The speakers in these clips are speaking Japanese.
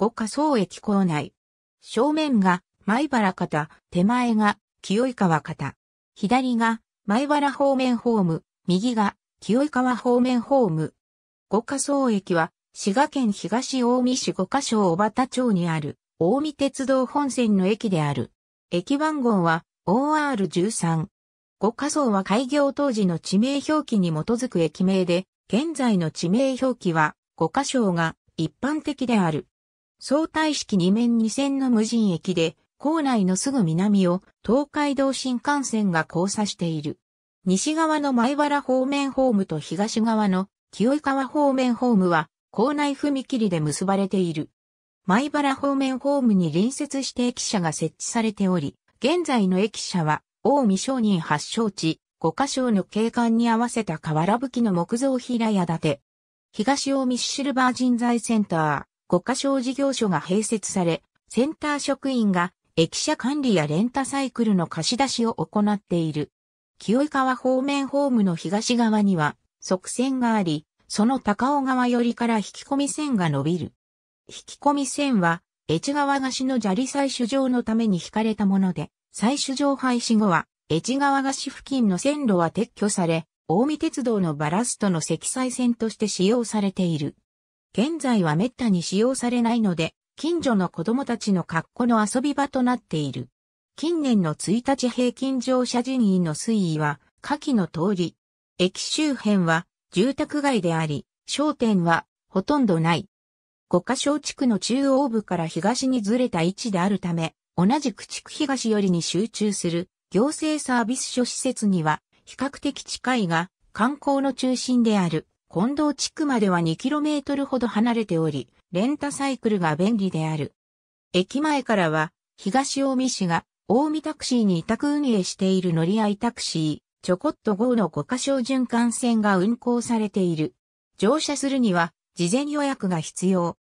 五仮想駅構内。正面が米原方、手前が清川方。左が米原方面ホーム、右が清川方面ホーム。五仮想駅は滋賀県東近江市五ヶ所小畑町にある近江鉄道本線の駅である。駅番号は OR13。五仮想は開業当時の地名表記に基づく駅名で、現在の地名表記は五仮所が一般的である。相対式2面2線の無人駅で、構内のすぐ南を東海道新幹線が交差している。西側の米原方面ホームと東側の清川方面ホームは構内踏切で結ばれている。米原方面ホームに隣接して駅舎が設置されており、現在の駅舎は近江商人発祥地、五ヶ所の景観に合わせた瓦葺きの木造平屋建て。東近江市シルバー人材センター、五ヶ所事業所が併設され、センター職員が駅舎管理やレンタサイクルの貸し出しを行っている。清川方面ホームの東側には側線があり、その高尾川寄りから引き込み線が伸びる。引き込み線は、越川河岸の砂利採取場のために引かれたもので、採取場廃止後は、越川河岸付近の線路は撤去され、近江鉄道のバラストの積載線として使用されている。現在は滅多に使用されないので、近所の子供たちの格好の遊び場となっている。近年の1日平均乗車人員の推移は下記の通り。駅周辺は住宅街であり、商店はほとんどない。五ヶ所地区の中央部から東にずれた位置であるため、同じく地区東寄りに集中する行政サービス諸施設には比較的近いが、観光の中心である近道地区までは 2km ほど離れており、レンタサイクルが便利である。駅前からは、東近江市が近江タクシーに委託運営している乗り合いタクシー、ちょこっと号の五ヶ所循環線が運行されている。乗車するには、事前予約が必要。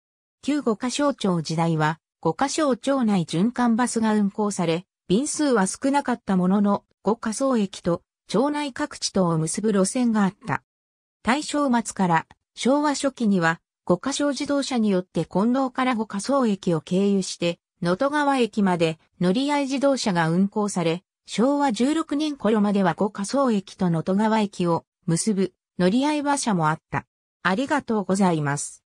旧五ヶ所町時代は、五ヶ所町内循環バスが運行され、便数は少なかったものの、五仮想駅と町内各地とを結ぶ路線があった。大正末から昭和初期には、五ヶ所自動車によって近道から五仮想駅を経由して、能登川駅まで乗り合い自動車が運行され、昭和16年頃までは五仮想駅と能登川駅を結ぶ乗り合い馬車もあった。ありがとうございます。